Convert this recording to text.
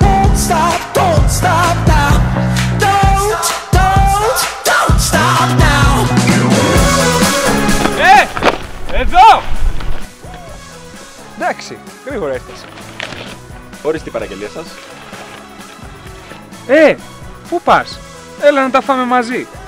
now, don't stop now, don't stop now. Hey, εδώ! Εντάξει, γρήγορα έφτασε. Ορίστε η παραγγελία σας. Ε, πού πας? Έλα να τα φάμε μαζί.